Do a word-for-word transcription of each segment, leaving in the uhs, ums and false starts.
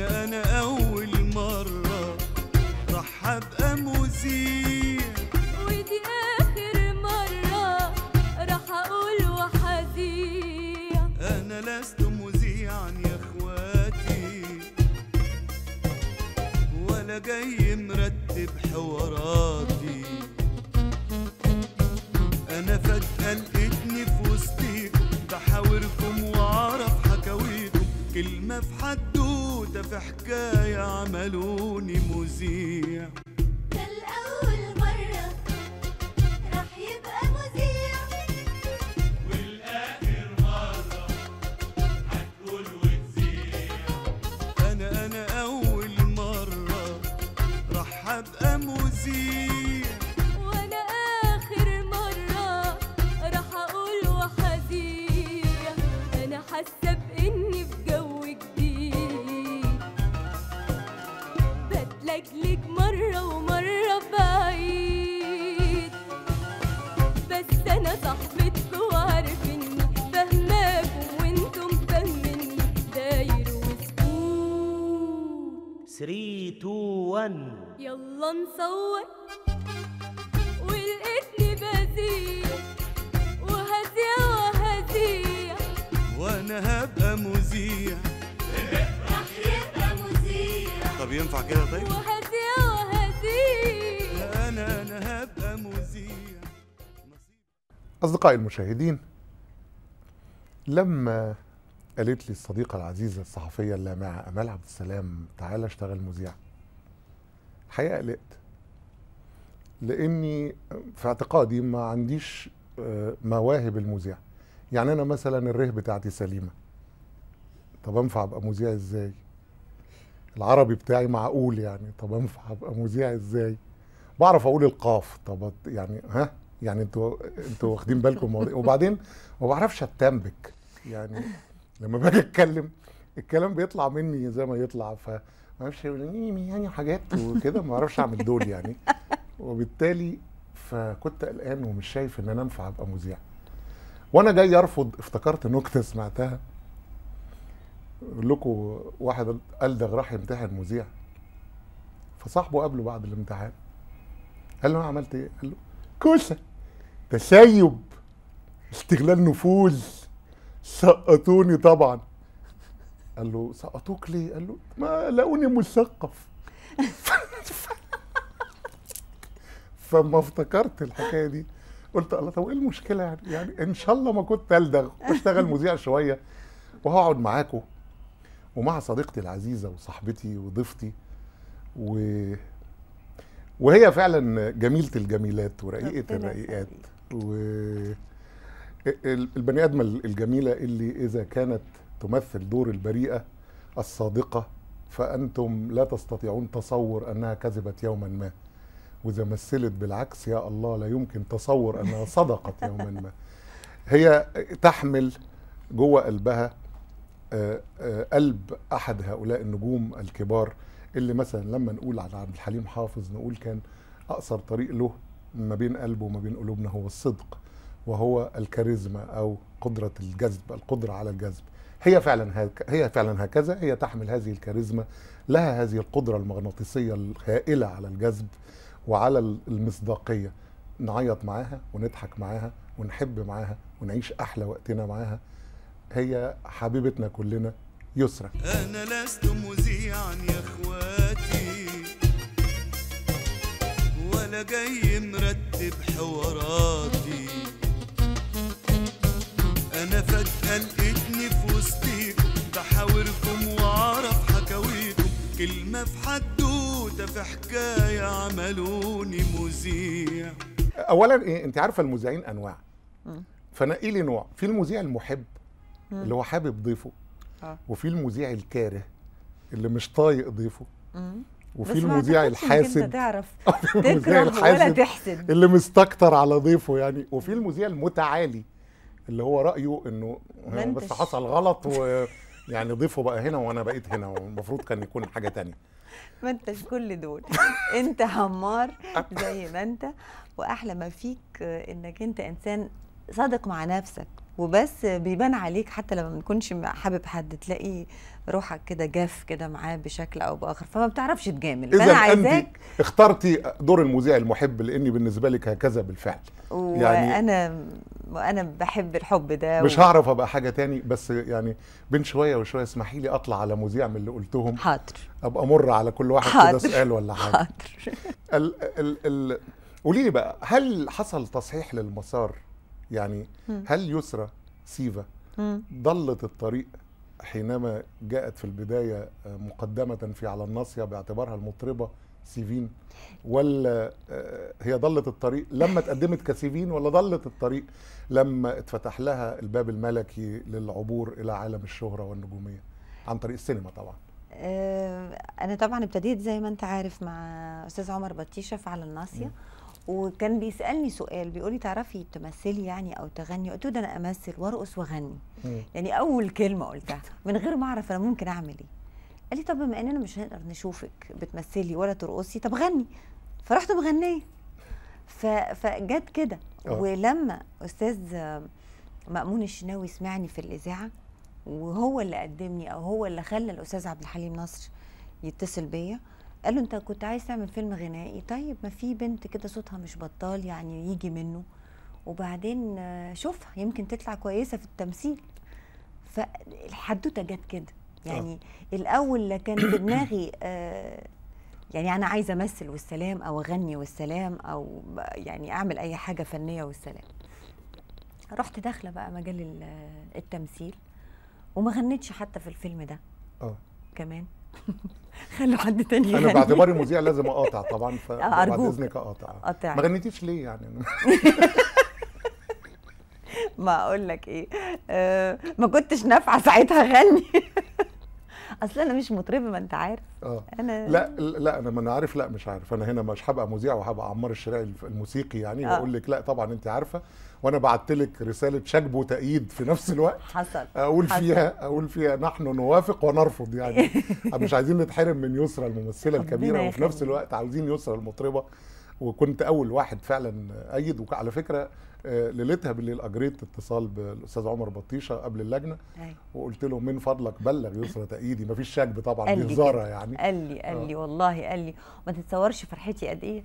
هنا أنا أول مرة راح أبقى مذيع، ودي آخر مرة راح أقول وحذيع. أنا لست مذيعا يا إخواتي، ولا جاي مرتب حواراتي، أنا فجأة لقيتني في وسطيكم بحاوركم وأعرف حكاويكم، كلمة في حدوتة في حكاية عملوني مذيع. ده الأول مرة راح يبقى مذيع، والآخر مرة هتقول وتذيع. أنا أنا أول مرة راح أبقى مذيع، وأنا آخر مرة راح أقول وحذيع. أنا حاسة بإني في جو جديد، بتلجلج مرة ومرة بعيد، بس أنا صاحبتكوا وعارفني، فاهماكوا وأنتم فاهميني، داير وسكوت. ثلاثة اتنين واحد يلا نصور. ولقيتني بذيع وهذيع وهذيع، وانا هبقى مذيع، راح يبقى مذيع. طب ينفع كده؟ طيب وهذيع وهذيع، انا انا هبقى مذيع. اصدقائي المشاهدين، لما قالت لي الصديقه العزيزه الصحفيه اللامعه آمال عبد السلام تعالى اشتغل مذيع، الحقيقه قلقت، لاني في اعتقادي ما عنديش مواهب المذيع. يعني انا مثلا الره بتاعتي سليمه، طب انفع ابقى مذيع ازاي؟ العربي بتاعي معقول يعني، طب انفع ابقى مذيع ازاي؟ بعرف اقول القاف، طب يعني ها يعني انتوا انتوا واخدين بالكم؟ وبعدين ما بعرفش اتنبك، يعني لما باجي اتكلم الكلام بيطلع مني زي ما يطلع، ف ما اعرفش يعني حاجات وكده، ما اعرفش اعمل دول يعني، وبالتالي فكنت قلقان ومش شايف ان انا انفع ابقى مذيع. وانا جاي ارفض افتكرت نكته سمعتها، بقول لكم واحد قال ده راح يمتحن مذيع، فصاحبه قابله بعد الامتحان قال له عملت ايه؟ قال له كوسه، تسيب، استغلال نفوذ، سقطوني طبعا. قال له سقطوك ليه؟ قال له ما لقوني مثقف. فما افتكرت الحكايه دي قلت الله، طب ايه المشكله يعني؟ يعني ان شاء الله ما كنت الدغ واشتغل مذيع شويه، وهقعد معاكم ومع صديقتي العزيزه وصاحبتي وضيفتي، و... وهي فعلا جميله الجميلات ورقيقه الرقيقات، و البني ادمه الجميله اللي اذا كانت تمثل دور البريئه الصادقه فانتم لا تستطيعون تصور انها كذبت يوما ما، واذا مثلت بالعكس يا الله لا يمكن تصور انها صدقت يوما ما. هي تحمل جوه قلبها قلب احد هؤلاء النجوم الكبار اللي مثلا لما نقول على عبد الحليم حافظ نقول كان اقصر طريق له ما بين قلبه وما بين قلوبنا هو الصدق، وهو الكاريزما او قدره الجذب، القدره على الجذب. هي فعلا هك... هي فعلا هكذا، هي تحمل هذه الكاريزما، لها هذه القدره المغناطيسيه الهائله على الجذب وعلى المصداقيه. نعيط معاها ونضحك معاها ونحب معاها ونعيش احلى وقتنا معاها، هي حبيبتنا كلنا يسرا. انا لست مذيعا يا اخواتي، ولا جاي مرتب حواراتي، انا فجأة لقيتني في وسطيكم بحاوركم واعرف حكاويكم، كلمة في حدوتة في حكاية عملوني مذيع. أولاً إيه، أنت عارفة المذيعين أنواع، فنقي لي نوع. في المذيع المحب اللي هو حابب ضيفه، وفي المذيع الكاره اللي مش طايق ضيفه، وفي المذيع الحاسد المذيع الحاسد اللي مستكتر على ضيفه يعني، وفي المذيع المتعالي اللي هو رأيه إنه بس حصل غلط ويعني ضيفه بقى هنا وأنا بقيت هنا والمفروض كان يكون حاجة تانية. ما أنتش كل دول، أنت عمار زي ما أنت، وأحلى ما فيك إنك أنت إنسان صادق مع نفسك وبس بيبان عليك حتى لما ما بنكونش حابب حد، تلاقي روحك كده جاف كده معاه بشكل او باخر، فما بتعرفش تجامل. فانا عايزاك اخترتي دور المذيع المحب لاني بالنسبه لك هكذا بالفعل، يعني انا انا بحب الحب ده مش و... هعرف ابقى حاجه تاني. بس يعني بين شويه وشويه اسمحي لي اطلع على مذيع من اللي قلتهم. حاضر. ابقى مر على كل واحد كده سؤال ولا حاجه. حاضر. ال ال ال قولي لي بقى، هل حصل تصحيح للمسار؟ يعني هل يسرا سيفا ضلت الطريق حينما جاءت في البداية مقدمة في على الناصية باعتبارها المطربة سيفين، ولا هي ضلت الطريق لما تقدمت كسيفين، ولا ضلت الطريق لما اتفتح لها الباب الملكي للعبور إلى عالم الشهرة والنجومية عن طريق السينما؟ طبعا أنا طبعا ابتديت زي ما أنت عارف مع أستاذ عمر بطيشه في على الناصية، وكان بيسالني سؤال بيقول لي تعرفي تمثلي يعني او تغني؟ قلت له ده انا امثل وارقص واغني. مم. يعني اول كلمه قلتها من غير ما اعرف انا ممكن اعمل ايه. قال لي طب بما اننا مش هنقدر نشوفك بتمثلي ولا ترقصي، طب غني. فرحت مغنيه. فجت كده. ولما استاذ مأمون الشناوي سمعني في الاذاعه، وهو اللي قدمني او هو اللي خلى الاستاذ عبد الحليم نصر يتصل بيا، قال له انت كنت عايز تعمل فيلم غنائي، طيب ما في بنت كده صوتها مش بطال يعني يجي منه، وبعدين شوفها يمكن تطلع كويسه في التمثيل. فالحدوته جت كده يعني. أه. الاول كان في دماغي آه يعني انا عايزه امثل والسلام، او اغني والسلام، او يعني اعمل اي حاجه فنيه والسلام. رحت داخله بقى مجال التمثيل وما غنيتش حتى في الفيلم ده. اه كمان خلوا حد تاني. انا باعتباري مذيع لازم اقاطع طبعا، فبعد اذنك اقاطع. ما غنيتيش ليه يعني؟ ما اقول لك ايه، أه ما كنتش نافعه ساعتها اغني. اصل انا مش مطربه ما انت عارف. اه انا لا لا انا ما انا عارف. لا مش عارف، انا هنا مش هبقى مذيع وهبقى عمار الشريعي الموسيقي يعني. آه. بقول لك لا طبعا انت عارفه، وانا بعت لك رساله شجب وتأييد في نفس الوقت. حصل. اقول حصل. فيها اقول فيها نحن نوافق ونرفض يعني. مش عايزين نتحرم من يسرا الممثله الكبيره، وفي نفس الوقت عاوزين يسرا المطربه. وكنت اول واحد فعلا ايد. وعلى فكره ليلتها بالليل اجريت اتصال بالاستاذ عمر بطيشه قبل اللجنه. أي. وقلت له من فضلك بلغ يسرا تأييدي، مفيش شجب طبعا، دي هزاره يعني. قال لي قال لي آه. والله قال لي ما تتصورش فرحتي قد ايه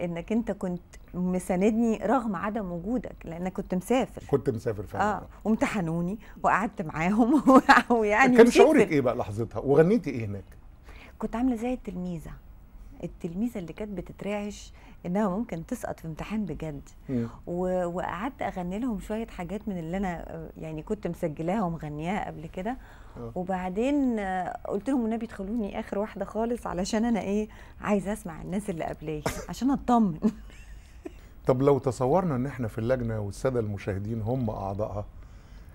انك انت كنت مساندني رغم عدم وجودك، لانك كنت مسافر. كنت مسافر فعلا. اه وامتحنوني وقعدت معاهم. ويعني كان شعورك ايه بقى لحظتها؟ وغنيتي ايه هناك؟ كنت عامله زي التلميذه التلميذه اللي كانت بتترعش انها ممكن تسقط في امتحان بجد. وقعدت اغني لهم شويه حاجات من اللي انا يعني كنت مسجلاها ومغنياها قبل كده. وبعدين قلت لهم والنبي تخلوني اخر واحده خالص، علشان انا ايه عايزه اسمع الناس اللي قبلي عشان اطمن. طب لو تصورنا ان احنا في اللجنه والساده المشاهدين هم اعضائها،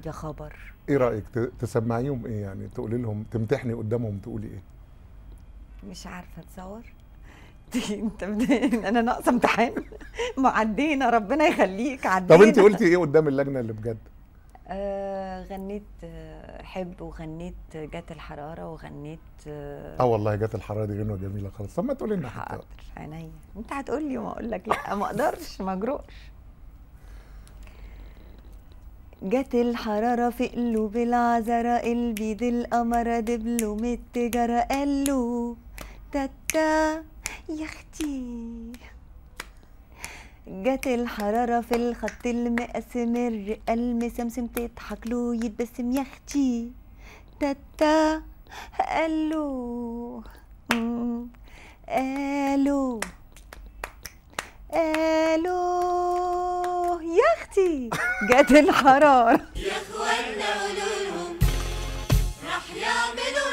يا خبر، ايه رايك تسمعيهم ايه؟ يعني تقولي لهم تمتحني قدامهم تقولي ايه؟ مش عارفه اتصور. انت انا ناقصه امتحان؟ ما عدينا، ربنا يخليك عدينا. طب انت قلتي ايه قدام اللجنه اللي بجد؟ آه غنيت حب، وغنيت جت الحراره، وغنيت اه والله جت الحراره دي غنوه جميله خالص. طب ما تقولي لنا حاجه. حاضر، عينيا. انت هتقول لي وما اقول لك لا، ما اقدرش ما اجرؤش. جت الحراره في قلوب العذره، قلبي دي القمره دبله من التجاره، قال له تاتا يا اختي. جت الحراره في الخط المقسمر، قلم سمسم تضحك له يتبسم، يا اختي تاتا قالو قالو قالو يا اختي. جت الحراره. يا اخوانا قولوا لهم راح يعملوا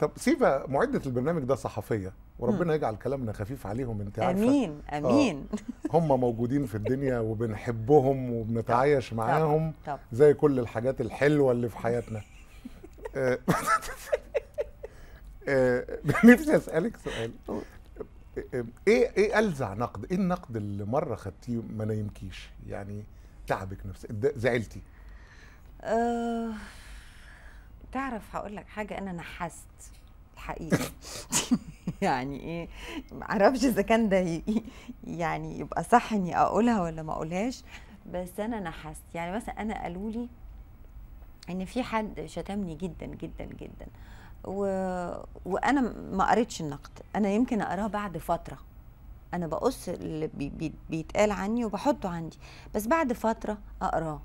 طب سيفا معدة البرنامج ده صحفية، وربنا يجعل كلامنا خفيف عليهم، انت عارفة. امين امين. آه هم موجودين في الدنيا وبنحبهم وبنتعايش معاهم زي كل الحاجات الحلوة اللي في حياتنا. آه آه نفسي اسألك سؤال. ايه ايه ألزع نقد؟ ايه النقد اللي مرة خدتيه ما نايمكيش؟ يعني تعبك نفسك، زعلتي؟ أه تعرف هقول لك حاجه، انا نحست حقيقي يعني ايه معرفش اذا كان ده يعني يبقى صح اني اقولها ولا ما اقولهاش، بس انا نحست. يعني مثلا انا قالوا لي ان في حد شتمني جدا جدا جدا و... وانا ما قريتش النقد، انا يمكن اقراه بعد فتره، انا بقص اللي بي... بيتقال عني وبحطه عندي، بس بعد فتره اقراه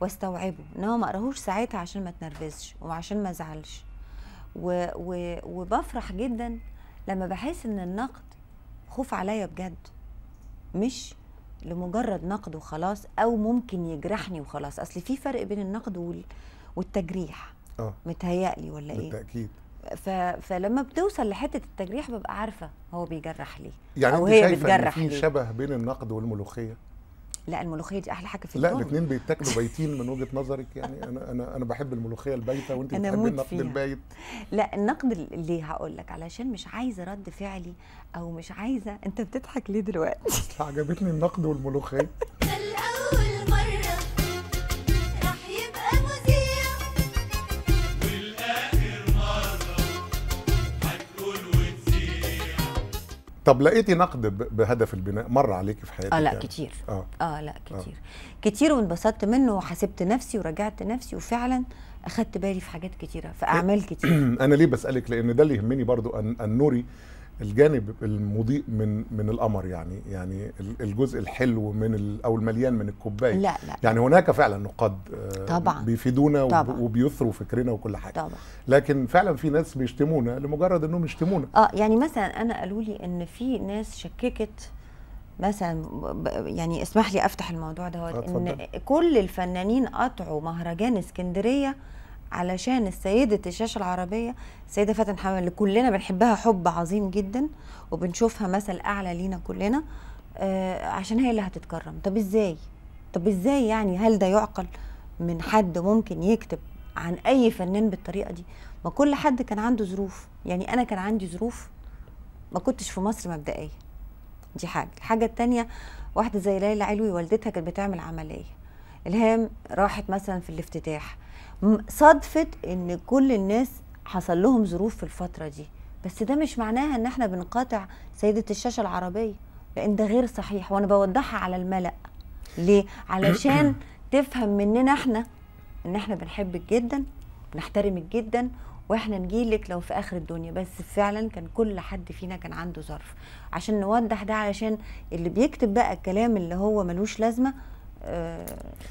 واستوعبه، انما ما اقراهوش ساعتها عشان ما اتنرفزش وعشان ما ازعلش. و... و... وبفرح جدا لما بحس ان النقد خوف عليا بجد، مش لمجرد نقد وخلاص او ممكن يجرحني وخلاص. اصل في فرق بين النقد وال... والتجريح. اه متهيألي ولا ايه؟ بالتأكيد. ف... فلما بتوصل لحته التجريح ببقى عارفه هو بيجرح ليه يعني او هي بتجرح ليه. في شبه بين النقد والملوخيه؟ لا الملوخيه دي احلى حاجه في الدنيا. لا الاثنين بيتاكلوا بايتين من وجهه نظرك يعني. انا انا انا بحب الملوخيه البايته وانت بتحبي النقد فيها. البايت لا النقد ليه هقول لك، علشان مش عايزه رد فعلي او مش عايزه. انت بتضحك ليه دلوقتي؟ عجبتني النقد والملوخيه. طب لقيتي نقد بهدف البناء مر عليكي في حياتك؟ اه لا يعني. كتير اه اه لا كتير آه. كتير وانبسطت منه وحاسبت نفسي وراجعت نفسي وفعلا اخدت بالي في حاجات كتيره في اعمال كتير. انا ليه بسالك؟ لان ده اللي يهمني برضو ان ان نري الجانب المضيء من من القمر، يعني يعني الجزء الحلو من او المليان من الكوبايه. لا لا يعني هناك فعلا نقاد طبعا بيفيدونا طبعا وبيثروا فكرنا وكل حاجه طبعا، لكن فعلا في ناس بيشتمونا لمجرد انهم يشتمونا. اه يعني مثلا انا قالوا لي ان في ناس شككت مثلا، يعني اسمح لي افتح الموضوع ده، ان كل الفنانين قطعوا مهرجان اسكندريه علشان السيدة الشاشة العربية السيدة فاتن حمامة اللي كلنا بنحبها حب عظيم جدا وبنشوفها مثل أعلى لينا كلنا، آه عشان هي اللي هتتكرم. طب إزاي؟ طب إزاي يعني؟ هل ده يعقل من حد ممكن يكتب عن أي فنان بالطريقة دي؟ ما كل حد كان عنده ظروف، يعني أنا كان عندي ظروف ما كنتش في مصر مبدئيا، دي حاجة. الحاجة التانية واحدة زي ليلى علوي والدتها كانت بتعمل عملية، إلهام راحت مثلا في الافتتاح، صدفة ان كل الناس حصل لهم ظروف في الفترة دي، بس ده مش معناها ان احنا بنقاطع سيدة الشاشة العربية، لان ده غير صحيح. وانا بوضحها على الملأ ليه؟ علشان تفهم مننا احنا ان احنا بنحبك جدا بنحترمك جدا واحنا نجيلك لو في اخر الدنيا، بس فعلا كان كل حد فينا كان عنده ظرف، عشان نوضح ده علشان اللي بيكتب بقى الكلام اللي هو ملوش لازمة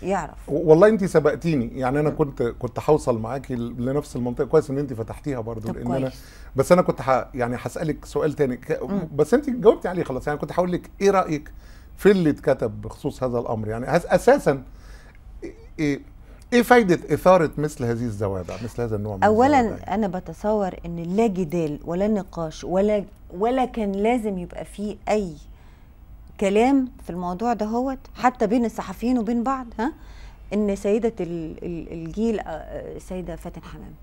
يعرف. والله انت سبقتيني، يعني انا كنت كنت هوصل معاكي لنفس المنطقه. كويس ان انت فتحتيها برضو، لان انا بس انا كنت ح... يعني هسالك سؤال تاني ك... بس انت جاوبتي عليه خلاص. يعني كنت هقول لك ايه رايك في اللي اتكتب بخصوص هذا الامر؟ يعني اساسا ايه ايه فايده اثاره مثل هذه الزوابع، مثل هذا النوع من اولا الزوابع؟ انا بتصور ان لا جدال ولا نقاش ولا ولا كان لازم يبقى فيه اي كلام في الموضوع ده هوت، حتى بين الصحفيين وبين بعض، ها ان سيده الجيل السيده فاتن حمامه،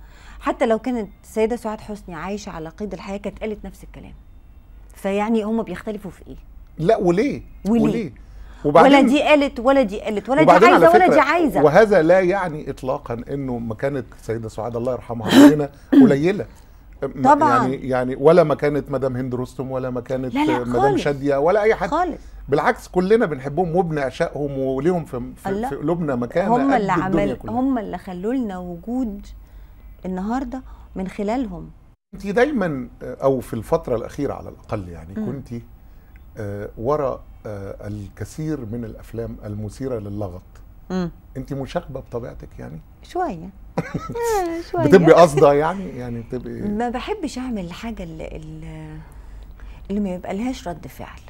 حتى لو كانت السيده سعاد حسني عايشه على قيد الحياه كانت قالت نفس الكلام. فيعني هم بيختلفوا في ايه؟ لا وليه؟ وليه؟ وليه؟ ولا دي قالت ولا دي قالت ولا دي عايزه ولا دي عايزه. وهذا لا يعني اطلاقا انه مكانه السيده سعاد الله يرحمها علينا قليله طبعا، يعني يعني ولا ما كانت مدام هند رستم ولا ما كانت مدام شاديه ولا اي حد خالص. بالعكس كلنا بنحبهم وبنعشقهم وليهم في في, في قلوبنا مكانه. هم اللي عمل هم اللي خلوا لنا وجود النهارده من خلالهم. انت دايما او في الفتره الاخيره على الاقل يعني كنت آه وراء آه الكثير من الافلام المثيره للغط. انت مشاغبه بطبيعتك يعني شويه شويه بتبقي قصده يعني يعني بتبقي ما بحبش اعمل الحاجه اللي اللي ما يبقى لهاش رد فعل.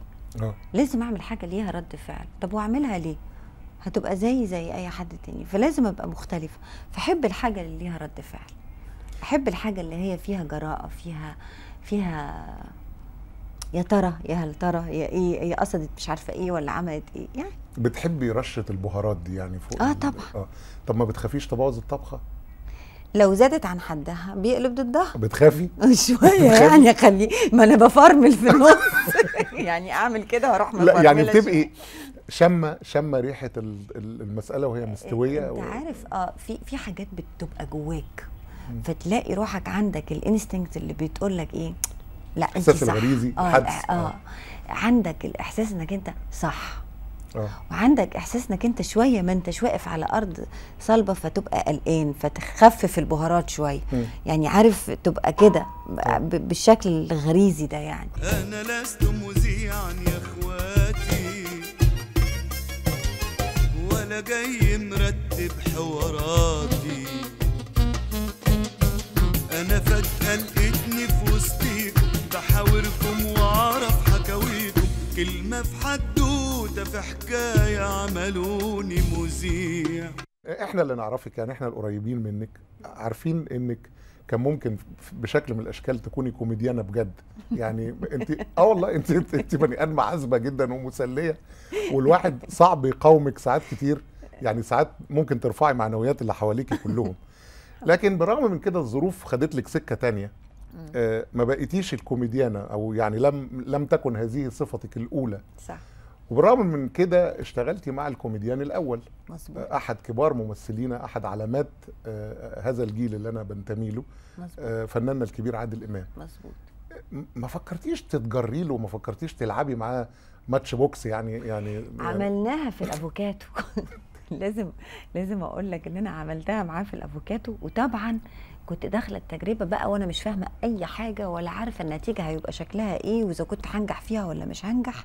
اه لازم اعمل حاجه ليها رد فعل. طب واعملها ليه؟ هتبقى زي زي اي حد تاني، فلازم ابقى مختلفه. فاحب الحاجه اللي ليها رد فعل، احب الحاجه اللي هي فيها جراءه، فيها فيها يا ترى يا هل ترى يا ايه هي قصدت مش عارفه ايه ولا عملت ايه يعني. بتحبي رشه البهارات دي يعني فوق؟ اه طبعا. اه طب ما بتخافيش تبوظ الطبخه؟ لو زادت عن حدها بيقلب ضدها. بتخافي؟ شويه يعني اخليه، ما انا بفرمل في النص يعني اعمل كده واروح مفرمله. لا يعني بتبقي شامه شامه ريحه المساله وهي مستويه انت و... عارف. اه في في حاجات بتبقى جواك فتلاقي روحك عندك الانستنكت اللي بتقول لك ايه، لا انت صح، الغريزي آه, آه, اه عندك الاحساس انك انت صح، آه. وعندك احساس انك انت شويه ما انتش واقف على ارض صلبه فتبقى قلقان، فتخفف البهارات شويه، يعني عارف تبقى كده بالشكل الغريزي ده يعني. انا لست مذيعا يا اخواتي ولا جاي مرتب حواراتي، انا فجاه لقيتني في وسطيكم بحاوركم واعرف حكاويكم، كلمه في حدوته في حكايه عملوني مذيع. احنا اللي نعرفك يعني، احنا القريبين منك عارفين انك كان ممكن بشكل من الاشكال تكوني كوميديانه بجد يعني، انت اه والله انت انت بني ادمه عذبه جدا ومسليه، والواحد صعب يقاومك ساعات كتير يعني، ساعات ممكن ترفعي معنويات اللي حواليكي كلهم، لكن بالرغم من كده الظروف خدت لك سكه ثانيه، آه ما بقيتيش الكوميديانه، او يعني لم لم تكن هذه صفتك الاولى، صح، وبالرغم من كده اشتغلتي مع الكوميديان الاول، مظبوط، احد كبار ممثلينا، احد علامات آه هذا الجيل اللي انا بنتمي له، آه فناننا الكبير عادل امام، مظبوط. ما فكرتيش تتجري له وما فكرتيش تلعبي معاه ماتش بوكس يعني؟ يعني عملناها يعني في الافوكاتو لازم لازم اقول لك ان انا عملتها معاه في الافوكاتو، وطبعا كنت داخله التجربه بقى وانا مش فاهمه اي حاجه ولا عارفه النتيجه هيبقى شكلها ايه، واذا كنت هنجح فيها ولا مش هنجح،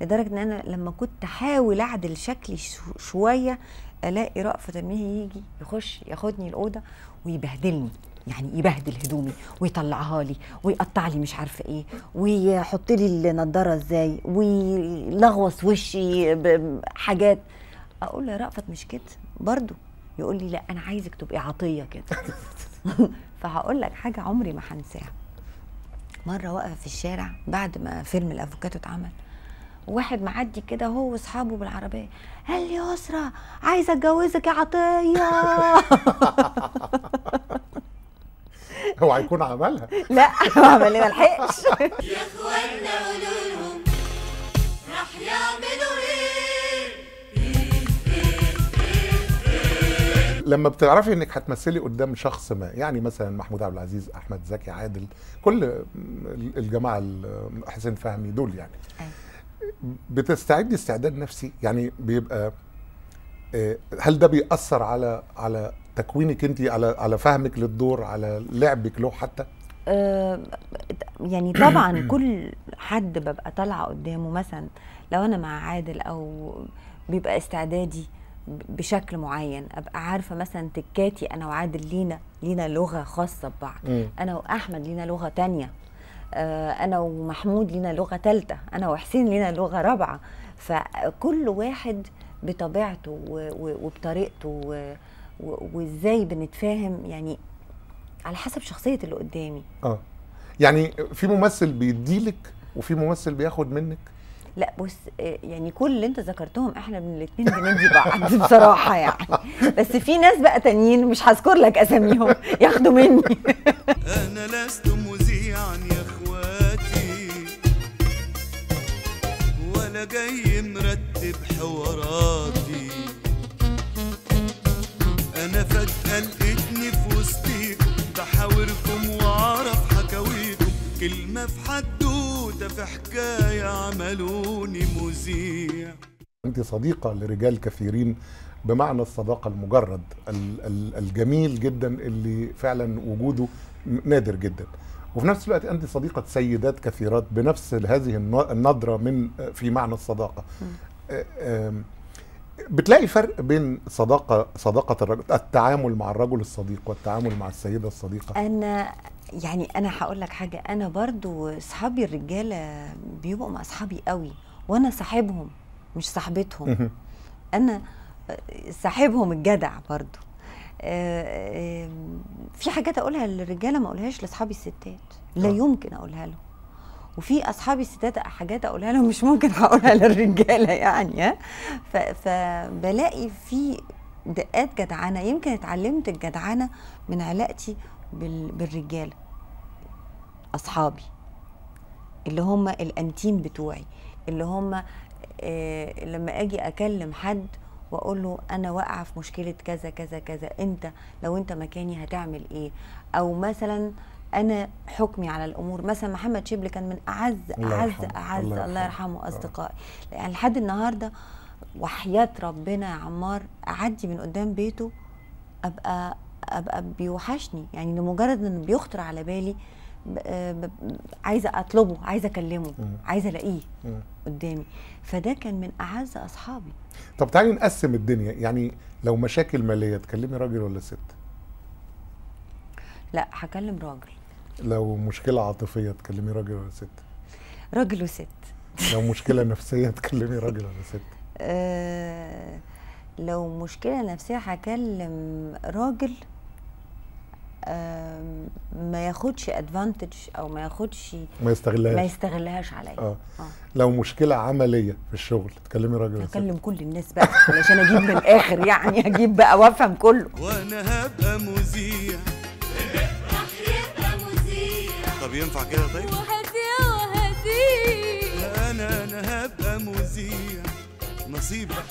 لدرجه ان انا لما كنت احاول اعدل شكلي شويه الاقي رأفت تنميه يجي يخش ياخدني الاوضه ويبهدلني، يعني يبهدل هدومي ويطلعها لي ويقطع لي مش عارفه ايه ويحط لي النضاره ازاي ويلغوص وشي بحاجات، اقول له يا رأفت مش كده برضه، يقول لي لا انا عايزك تبقي عطيه كده فهقول لك حاجه عمري ما هنساها. مره واقفه في الشارع بعد ما فيلم الافوكاتو اتعمل، واحد معدي كده هو واصحابه بالعربيه قال لي يسرا عايزه اتجوزك يا عطيه هو هيكون عملها لا هو عملها ما لحقش. يا اخوانا قولوا لهم راح يعملوا لما بتعرفي انك هتمثلي قدام شخص ما، يعني مثلا محمود عبد العزيز، احمد زكي، عادل، كل الجماعه، حسين فهمي، دول يعني، بتستعدي استعداد نفسي يعني؟ بيبقى هل ده بيأثر على على تكوينك انت، على على فهمك للدور، على لعبك له حتى؟ أه يعني طبعا كل حد ببقى طالعه قدامه، مثلا لو انا مع عادل او بيبقى استعدادي بشكل معين، ابقى عارفه مثلا تكاتي انا وعادل لينا لينا لغه خاصه ببعض، م. انا واحمد لينا لغه تانية، آه انا ومحمود لينا لغه ثالثه، انا وحسين لينا لغه رابعه، فكل واحد بطبيعته وبطريقته وازاي بنتفاهم يعني، على حسب شخصيه اللي قدامي. اه يعني في ممثل بيديلك وفي ممثل بياخد منك؟ لا بص يعني كل اللي انت ذكرتهم احنا الاثنين بندي بعض بصراحه يعني، بس في ناس بقى تانيين مش هذكر لك اساميهم ياخدوا مني. انا لست مذيعا يا اخواتي ولا جاي مرتب حواراتي، انا فجاه لقيتني في وسطيكم بحاوركم واعرف حكاويكم، كلمه في حدوته في حكايه عملوني مذيع. انت صديقه لرجال كثيرين بمعنى الصداقه المجرد الجميل جدا اللي فعلا وجوده نادر جدا، وفي نفس الوقت انت صديقه سيدات كثيرات بنفس هذه النظره من في معنى الصداقه. بتلاقي فرق بين صداقه صداقه الرجل، التعامل مع الرجل الصديق والتعامل مع السيده الصديقه؟ انا يعني انا هقول لك حاجه، انا برضو اصحابي الرجاله بيبقوا مع اصحابي قوي، وانا صاحبهم مش صاحبتهم، انا صاحبهم الجدع برضو. في حاجات اقولها للرجاله ما اقولهاش لاصحابي الستات، لا يمكن اقولها لهم، وفي اصحابي الستات حاجات اقولها لهم مش ممكن هقولها للرجاله يعني، ها، فبلاقي في دقات جدعانه، يمكن اتعلمت الجدعانه من علاقتي بالرجاله اصحابي اللي هم الانتيم بتوعي، اللي هم آه لما اجي اكلم حد واقول له انا واقعه في مشكله كذا كذا كذا، انت لو انت مكاني هتعمل ايه؟ او مثلا انا حكمي على الامور، مثلا محمد شيبلي كان من اعز اعز اعز الله يرحمه اصدقائي يعني لحد النهارده، وحياه ربنا يا عمار اعدي من قدام بيته ابقى ابقى بيوحشني، يعني لمجرد انه بيخطر على بالي عايزه اطلبه، عايزه اكلمه، عايزه الاقيه قدامي، فده كان من اعز اصحابي. طب تعالي نقسم الدنيا، يعني لو مشاكل ماليه تكلمي راجل ولا ست؟ لا هكلم راجل. لو مشكله عاطفيه تكلمي راجل ولا ست؟ راجل وست. لو مشكله نفسيه تكلمي راجل ولا ست؟ أه لو مشكله نفسيه هكلم راجل ما ياخدش ادفانتج او ما ياخدش ما يستغلهاش ما يستغلهاش عليا. اه لو مشكله عمليه في الشغل تكلمي راجل؟ اكلم كل الناس بقى علشان اجيب من الاخر، يعني اجيب بقى وافهم كله. وانا هبقى مذيع، الافرح يبقى مذيع. طب ينفع كده؟ طيب وهذيع وهذيع. انا انا هبقى مذيع نصيبك.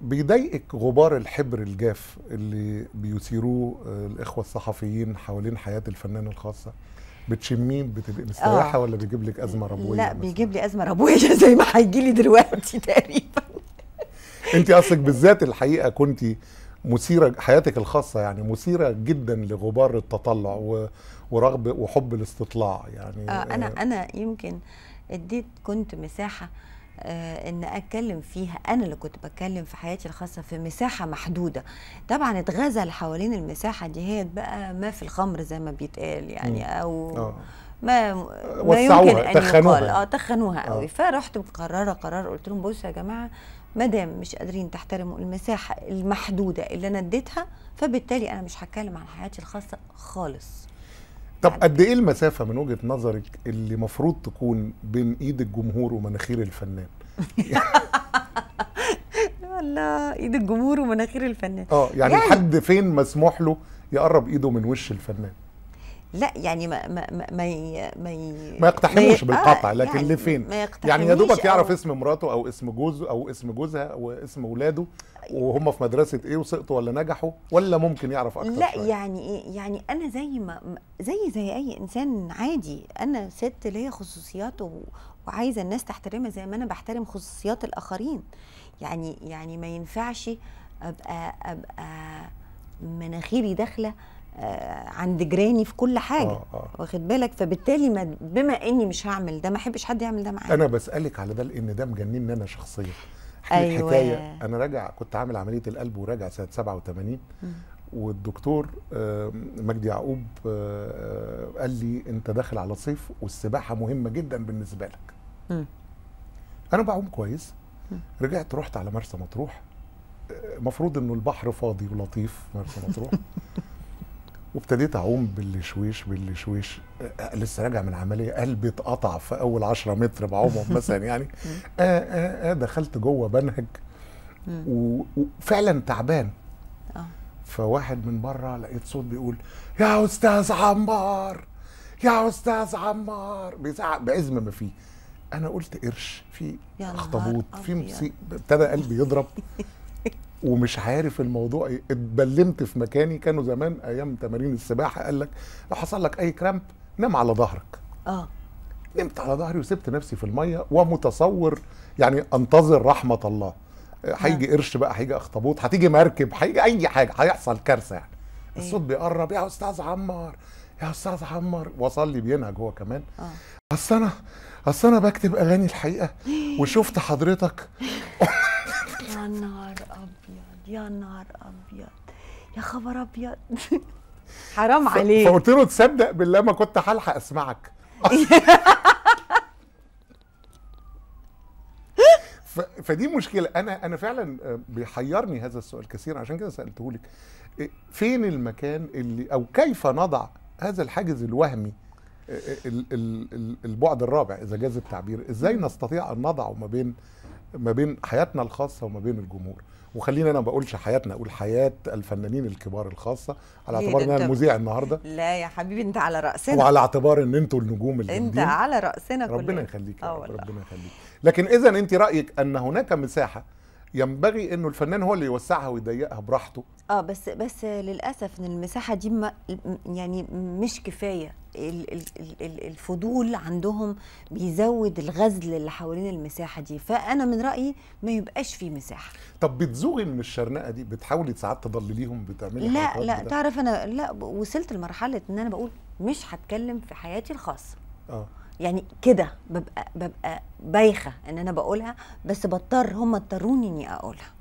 بيضايقك غبار الحبر الجاف اللي بيثيروه الاخوه الصحفيين حوالين حياه الفنان الخاصه؟ بتشميه بتبقي مستريحه ولا بيجيب لك ازمه ربويه؟ لا مثلاً. بيجيب لي ازمه ربويه زي ما هيجي لي دلوقتي تقريبا. انت اصلك بالذات الحقيقه كنت مثيره، حياتك الخاصه يعني مثيره جدا لغبار التطلع ورغب وحب الاستطلاع يعني. آه انا آه انا يمكن اديت كنت مساحه آه ان اتكلم فيها، انا اللي كنت بتكلم في حياتي الخاصه في مساحه محدوده، طبعا اتغزل حوالين المساحه دي هي بقى ما في الخمر زي ما بيتقال يعني، او أوه. ما ما يمكن ان يقال اه تخنوها قوي. فرحت مقرره قرار، قلت لهم بصوا يا جماعه ما دام مش قادرين تحترموا المساحه المحدوده اللي انا اديتها فبالتالي انا مش هتكلم عن حياتي الخاصه خالص. طب قد ايه المسافه من وجهه نظرك اللي المفروض تكون بين ايد الجمهور ومناخير الفنان؟ والله ايد الجمهور ومناخير الفنان اه يعني, يعني حد فين مسموح له يقرب ايده من وش الفنان؟ لا يعني ما ما ما ما ما يقتحموش بالقطع، لكن يعني لفين؟ يعني يا دوبك يعرف اسم مراته او اسم جوزه او اسم جوزها واسم اولاده وهم في مدرسه ايه وسقطوا ولا نجحوا، ولا ممكن يعرف اكتر؟ لا شوية. يعني ايه يعني انا زي ما زي زي اي انسان عادي، انا ست ليا خصوصيات وعايزه الناس تحترمها زي ما انا بحترم خصوصيات الاخرين، يعني يعني ما ينفعش ابقى ابقى مناخيري داخله عند جيراني في كل حاجه. آه آه. واخد بالك؟ فبالتالي ما بما اني مش هعمل ده ما احبش حد يعمل ده معايا. انا بسالك على ده لان ده مجنني انا شخصيا. احكي أيوة. حكايه، انا راجع كنت عامل عمليه القلب وراجع سنه سبعة وثمانين والدكتور مجدي يعقوب قال لي انت داخل على صيف والسباحه مهمه جدا بالنسبه لك. م. انا بعوم كويس. م. رجعت رحت على مرسى مطروح، مفروض انه البحر فاضي ولطيف مرسى مطروح. وابتديت اعوم بالشويش بالشويش، لسه راجع من عمليه قلبي اتقطع في اول عشرة متر بعومهم مثلا يعني. آه آه آه دخلت جوه بنهج وفعلا تعبان. فواحد من بره لقيت صوت بيقول يا استاذ عمار يا استاذ عمار، بيزعق بعزم ما فيه. انا قلت قرش في اخطبوط في مصيبه، ابتدى قلبي يضرب ومش عارف الموضوع. اتبلمت في مكاني، كانوا زمان ايام تمارين السباحه قال لك لو حصل لك اي كرامب نام على ظهرك. اه نمت على ظهري وسبت نفسي في الميه ومتصور يعني انتظر رحمه الله، هيجي قرش بقى، هيجي اخطبوط، هتيجي مركب، هيجي اي حاجه، هيحصل كارثه يعني. إيه؟ الصوت بيقرب يا استاذ عمار يا استاذ عمار، وصل لي بينهج هو كمان. اه اصل انا اصل انا بكتب اغاني الحقيقه وشفت حضرتك. يا نهار ابيض يا نهار ابيض يا خبر ابيض. حرام عليك. فقلت له تصدق بالله ما كنت هلحق اسمعك. فدي مشكله. انا انا فعلا بيحيرني هذا السؤال كثيرا، عشان كده سالته لك. فين المكان اللي او كيف نضع هذا الحاجز الوهمي، البعد الرابع اذا جاز التعبير؟ ازاي نستطيع ان نضعه ما بين ما بين حياتنا الخاصه وما بين الجمهور. وخلينا انا ما بقولش حياتنا، اقول حياه الفنانين الكبار الخاصه، على اعتبار ان انا المذيع النهارده. لا يا حبيبي انت على راسنا، وعلى اعتبار ان انتوا النجوم اللي انت على راسنا كلنا. ربنا يخليك يا رب، ربنا يخليك. لكن اذا انت رايك ان هناك مساحه ينبغي انه الفنان هو اللي يوسعها ويضيقها براحته. اه بس بس للاسف ان المساحه دي يعني مش كفايه. الفضول عندهم بيزود الغزل اللي حوالين المساحه دي، فانا من رايي ما يبقاش في مساحه. طب بتزوغي من الشرنقه دي؟ بتحاولي ساعات تضلليهم؟ بتعملي لا لا ده. تعرف انا لا وصلت لمرحله ان انا بقول مش هتكلم في حياتي الخاصه. اه يعني كده ببقى ببقى بايخه ان انا بقولها، بس بضطر، هم اضطروني اني اقولها.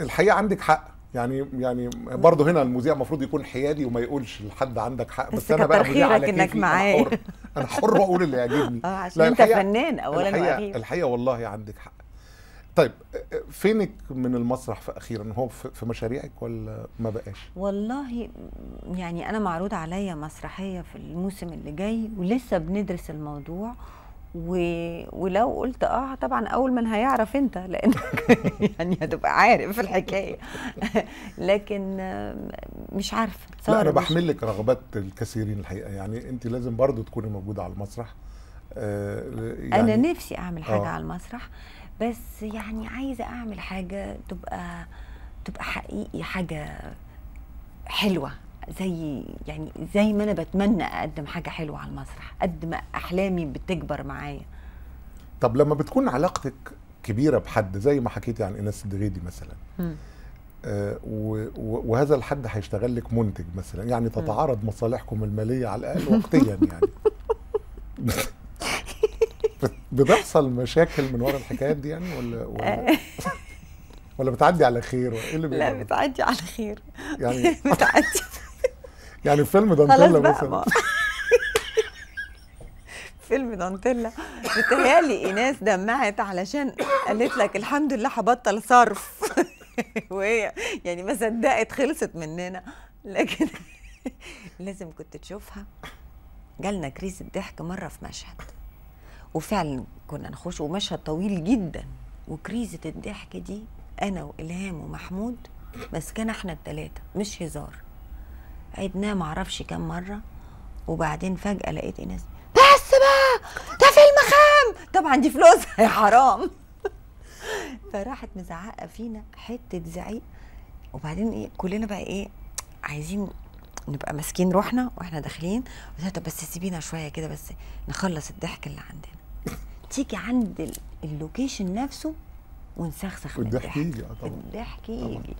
الحقيقه عندك حق، يعني يعني برضه هنا المذيع المفروض يكون حيادي وما يقولش لحد عندك حق، بس, بس انا بقى مذيع على كيفي، انك معايا انا حر، انا حر بقول اللي يعجبني. اه عشان انت فنان اولا واخيرا. الحقيقه والله عندك حق. طيب فينك من المسرح في اخيرا؟ هو في مشاريعك ولا ما بقاش؟ والله يعني انا معروض عليا مسرحيه في الموسم اللي جاي، ولسه بندرس الموضوع، و... ولو قلت اه طبعا اول من هيعرف انت، لانك يعني هتبقى عارف الحكايه. لكن مش عارفه. لا انا بحمل لك رغبات الكثيرين الحقيقه، يعني انت لازم برضو تكوني موجوده على المسرح. آه يعني انا نفسي اعمل حاجه آه. على المسرح، بس يعني عايزه اعمل حاجه تبقى تبقى حقيقي، حاجه حلوه، زي يعني زي ما انا بتمنى اقدم حاجه حلوه على المسرح قد ما احلامي بتكبر معايا. طب لما بتكون علاقتك كبيره بحد، زي ما حكيتي عن أنس دغيدي مثلا، آه وهذا الحد هيشتغل لك منتج مثلا، يعني تتعارض مصالحكم الماليه على الاقل وقتيا يعني. بتحصل مشاكل من ورا الحكايات دي يعني، ولا ولا, ولا بتعدي على خير؟ ولا ايه اللي بيحصل؟ لا بتعدي على خير يعني. بتعدي يعني. فيلم دانتيلا مثلا، فيلم دانتيلا بتهيألي إيناس دمعت علشان قالت لك الحمد لله هبطل صرف. وهي يعني ما صدقت، خلصت مننا. لكن لازم كنت تشوفها، جالنا كريس الضحك مره في مشهد، وفعلا كنا نخش ومشهد طويل جدا، وكريزه الضحك دي انا والهام ومحمود ماسكانا احنا الثلاثه، مش هزار. عدناه معرفش كام مره، وبعدين فجاه لقيت ايناس بس بقى ده فيلم خام، طبعا دي فلوسها يا حرام. فراحت مزعقه فينا حته زعيق، وبعدين ايه كلنا بقى ايه عايزين نبقى ماسكين روحنا واحنا داخلين. طب بس سيبينا شويه كده بس نخلص الضحك اللي عندنا، تيجي عند اللوكيشن نفسه ونسخسخ من الضحك. الضحك يجي. اه طبعا الضحك يجي،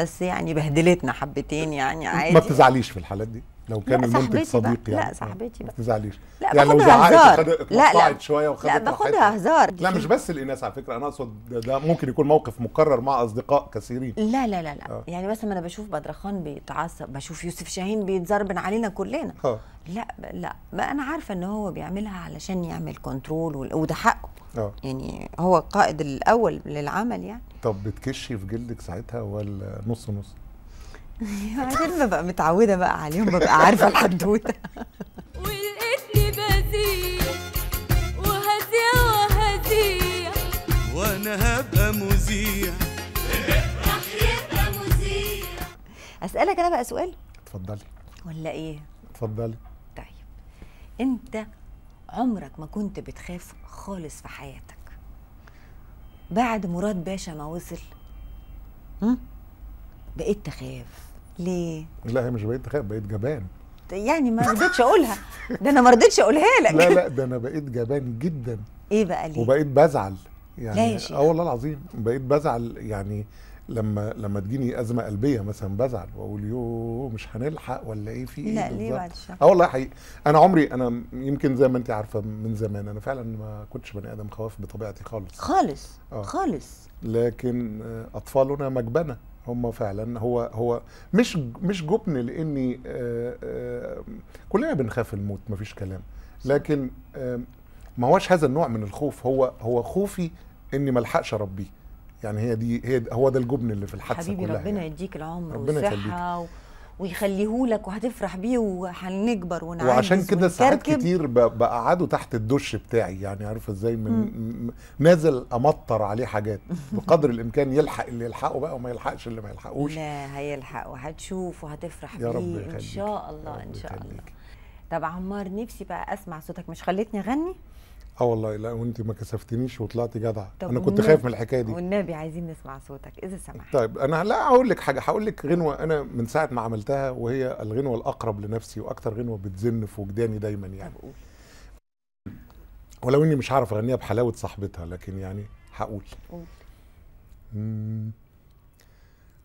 بس يعني بهدلتنا حبتين يعني. عادي ما بتزعليش في الحالات دي لو كان المنتج صديق يعني؟ لا صاحبتي بقى ما بتزعليش يعني، لو زعقت اتقطعت شويه وخدت راحتها. لا باخدها هزار. لا مش بس الإناث على فكره، انا اقصد ده ممكن يكون موقف مكرر مع اصدقاء كثيرين. لا لا لا لا آه. يعني مثلا انا بشوف بدرخان بيتعصب، بشوف يوسف شاهين بيتزربن علينا كلنا. آه. لا لا ما انا عارفه ان هو بيعملها علشان يعمل كنترول، وده حقه. آه. يعني هو القائد الاول للعمل يعني. طب بتكشي في جلدك ساعتها ولا نص نص؟ عشان ببقى متعوده بقى عليهم، ببقى عارفه الحدوته. ولقيتني بذيع وهزيع وهزيع، وانا هبقى مذيع، المفرح يبقى مذيع. اسالك انا بقى سؤال؟ اتفضلي. ولا ايه؟ اتفضلي. طيب انت عمرك ما كنت بتخاف خالص في حياتك بعد مراد باشا ما وصل؟ هم؟ بقيت تخاف ليه؟ لا هي مش بقيت تخاف، بقيت جبان يعني. ما رضيتش اقولها، ده انا ما رضيتش اقولها لك. لا لا ده انا بقيت جبان جدا. ايه بقى ليه؟ وبقيت بزعل يعني. اه والله العظيم بقيت بزعل يعني، لما لما تجيني ازمه قلبيه مثلا بزعل واقول يوه مش هنلحق ولا ايه، في ايه؟ لا ليه بعد الشر؟ اه والله حقيقي انا عمري، انا يمكن زي ما انت عارفه من زمان انا فعلا ما كنتش بني ادم خواف بطبيعتي خالص خالص آه. خالص. لكن اطفالنا مجبنه، هم فعلا هو هو مش مش جبن، لاني آآ آآ كلنا بنخاف الموت مفيش كلام، لكن ما هوش هذا النوع من الخوف. هو هو خوفي اني ما الحقش اربيه يعني، هي دي هي هو ده الجبن اللي في الحادثه كلها. حبيبي ربنا يديك العمر والصحه ويخليهولك وهتفرح بيه وهنكبر ونعجز. وعشان كده ساعات كتير بقعده تحت الدش بتاعي، يعني عارفه ازاي، من نازل امطر عليه حاجات بقدر الامكان، يلحق اللي يلحقه بقى وما يلحقش اللي ما يلحقوش. لا هيلحق وهتشوف وهتفرح بيه ان شاء الله. ان شاء الله. طب عمار، نفسي بقى اسمع صوتك، مش خليتني اغني؟ اه والله لا، وانت ما كسفتنيش وطلعتي جدعه، انا كنت خايف من الحكايه دي. والنبي عايزين نسمع صوتك اذا سمحت. طيب انا لا هقول لك حاجه، هقول لك غنوه انا من ساعه ما عملتها وهي الغنوه الاقرب لنفسي واكتر غنوه بتزن في وجداني دايما يعني. طب قول. ولو اني مش هعرف اغنيها بحلاوه صاحبتها، لكن يعني هقول. قول.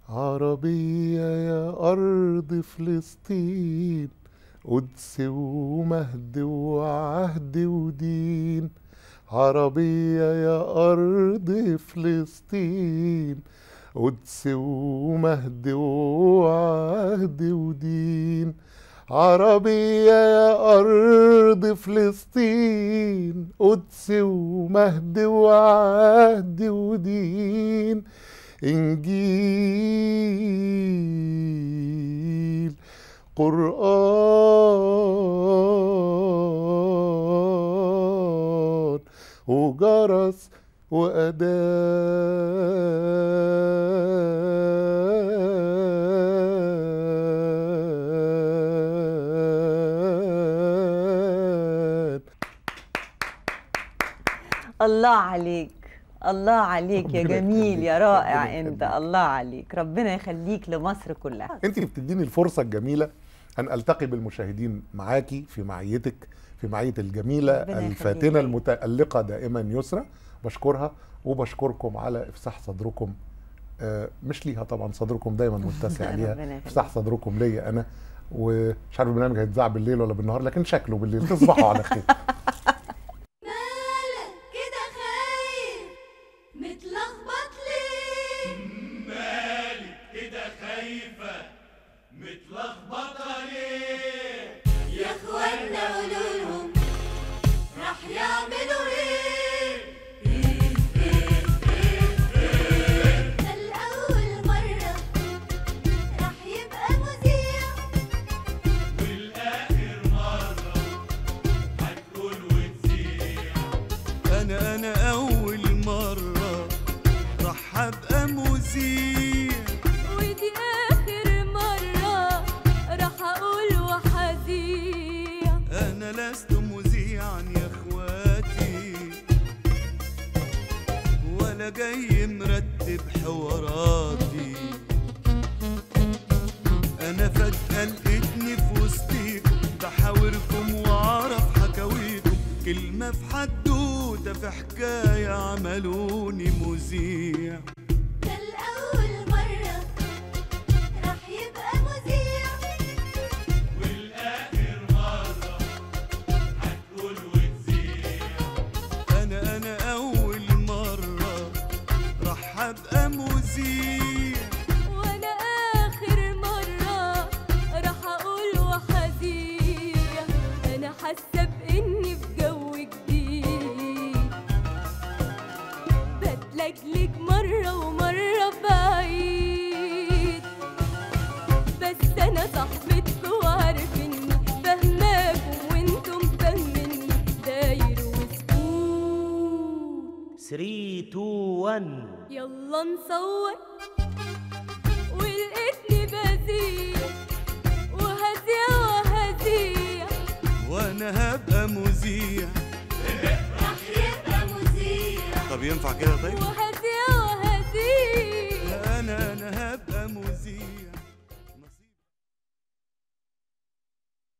عربيه يا ارض فلسطين، قدس ومهد وعهد ودين، عربية يا أرض فلسطين، قدس ومهد وعهد ودين، عربية يا أرض فلسطين، قدس ومهد وعهد ودين، إنجيل قرآن وجرس وأذان. الله عليك، الله عليك يا جميل، يا رائع انت، الله عليك، ربنا يخليك لمصر كلها. انت بتديني الفرصه الجميله ان التقي بالمشاهدين معاكي في معيتك، في معيه الجميله الفاتنه المتالقه دائما يسرا. بشكرها وبشكركم على افساح صدركم، مش ليها طبعا، صدركم دايما متسع ليها، افساح صدركم ليا انا، ومش عارف البرنامج هيتذاع بالليل ولا بالنهار، لكن شكله بالليل. تصبحوا على خير. جاي مرتب حواراتي، انا فجأة لقيتني في وسطيكم، بحاوركم واعرف حكاويكم، كلمة في حدوتة في حكاية عملوني مذيع. يلا نصور، ولقيتني بذيع وهذيع وهذيع، وانا هبقى مذيع، راح يبقى مذيع. طب ينفع كده؟ طيب وهذيع وهذيع، انا انا هبقى مذيع.